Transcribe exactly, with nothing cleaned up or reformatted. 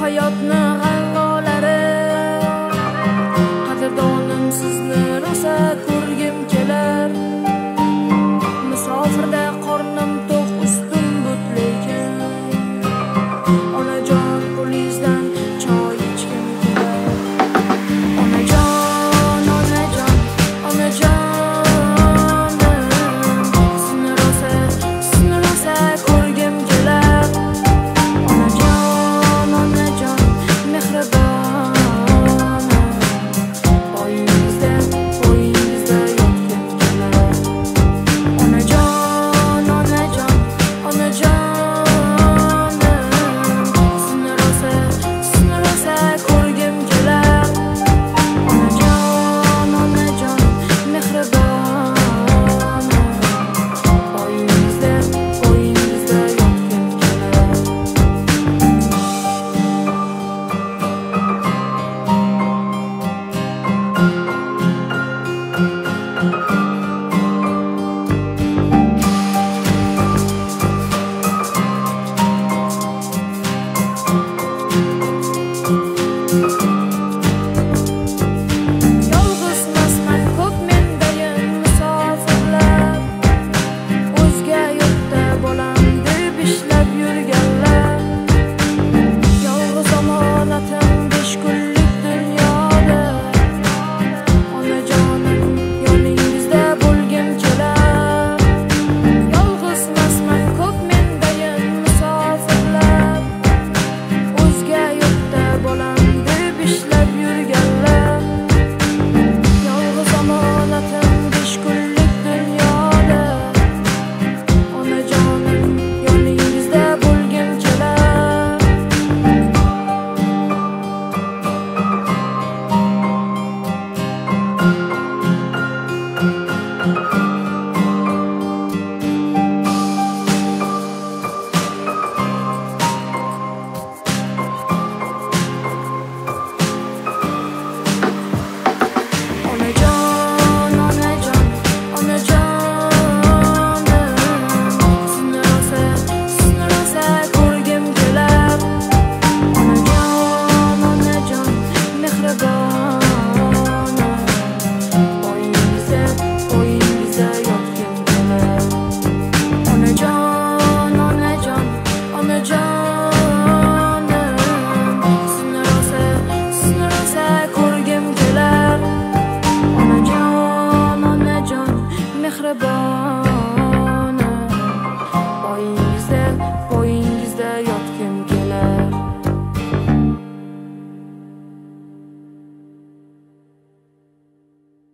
hayatını